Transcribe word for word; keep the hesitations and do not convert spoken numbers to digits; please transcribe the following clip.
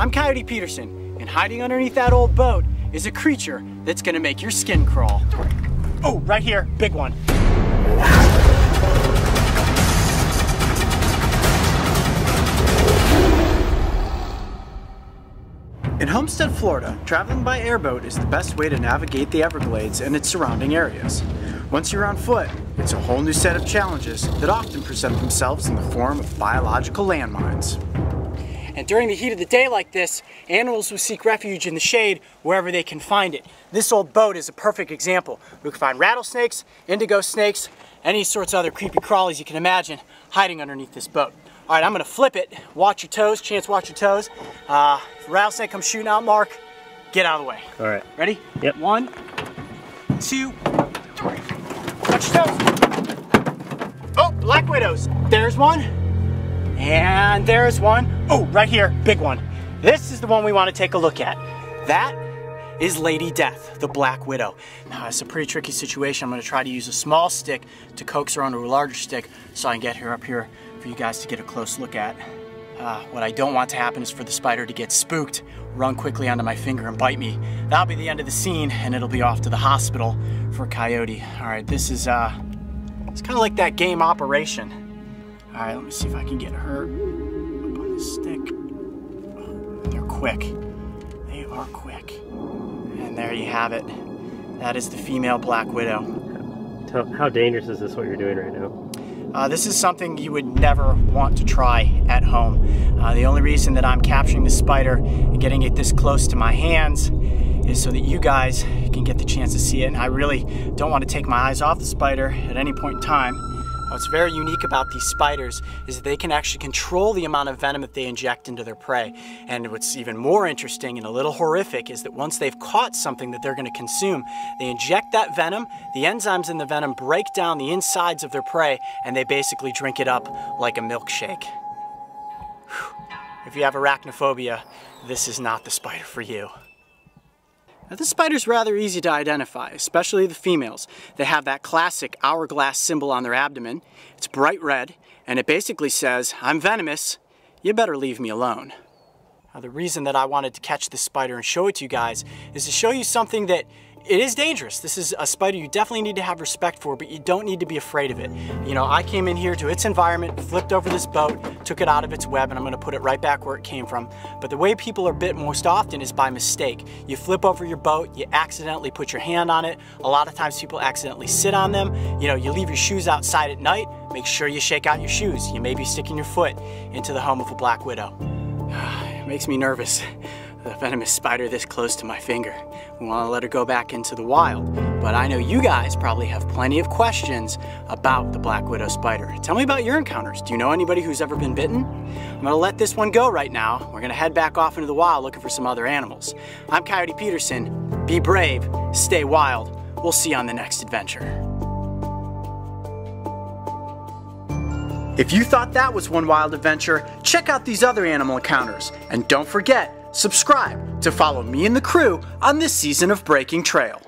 I'm Coyote Peterson, and hiding underneath that old boat is a creature that's gonna make your skin crawl. Oh, right here, big one. In Homestead, Florida, traveling by airboat is the best way to navigate the Everglades and its surrounding areas. Once you're on foot, it's a whole new set of challenges that often present themselves in the form of biological landmines. And during the heat of the day like this, animals will seek refuge in the shade wherever they can find it. This old boat is a perfect example. We can find rattlesnakes, indigo snakes, any sorts of other creepy crawlies you can imagine hiding underneath this boat. All right, I'm gonna flip it. Watch your toes, Chance, watch your toes. Uh, if a rattlesnake comes shooting out, Mark, get out of the way. All right. Ready? Yep. One, two, three. Watch your toes. Oh, black widows. There's one, and there's one. Oh, right here, big one. This is the one we wanna take a look at. That is Lady Death, the Black Widow. Now, it's a pretty tricky situation. I'm gonna try to use a small stick to coax her onto a larger stick so I can get her up here for you guys to get a close look at. Uh, what I don't want to happen is for the spider to get spooked, run quickly onto my finger and bite me. That'll be the end of the scene, and it'll be off to the hospital for Coyote. All right, this is, uh, it's kind of like that game Operation. All right, let me see if I can get her up on the stick. Oh, they're quick, they are quick. And there you have it. That is the female Black Widow. How dangerous is this, what you're doing right now? Uh, this is something you would never want to try at home. Uh, the only reason that I'm capturing this spider and getting it this close to my hands is so that you guys can get the chance to see it. And I really don't want to take my eyes off the spider at any point in time. What's very unique about these spiders is that they can actually control the amount of venom that they inject into their prey. And what's even more interesting and a little horrific is that once they've caught something that they're going to consume, they inject that venom, the enzymes in the venom break down the insides of their prey, and they basically drink it up like a milkshake. Whew. If you have arachnophobia, this is not the spider for you. Now, this spider's rather easy to identify, especially the females. They have that classic hourglass symbol on their abdomen. It's bright red, and it basically says, I'm venomous, you better leave me alone. Now, the reason that I wanted to catch this spider and show it to you guys is to show you something that it is dangerous. This is a spider you definitely need to have respect for, but you don't need to be afraid of it. You know, I came in here to its environment, flipped over this boat, took it out of its web, and I'm gonna put it right back where it came from. But the way people are bit most often is by mistake. You flip over your boat, you accidentally put your hand on it. A lot of times people accidentally sit on them. You know, you leave your shoes outside at night, make sure you shake out your shoes. You may be sticking your foot into the home of a black widow. It makes me nervous. The venomous spider this close to my finger. We want to let her go back into the wild, but I know you guys probably have plenty of questions about the Black Widow spider. Tell me about your encounters. Do you know anybody who's ever been bitten? I'm gonna let this one go right now. We're gonna head back off into the wild looking for some other animals. I'm Coyote Peterson. Be brave, stay wild. We'll see you on the next adventure. If you thought that was one wild adventure, check out these other animal encounters, and don't forget, subscribe to follow me and the crew on this season of Breaking Trail.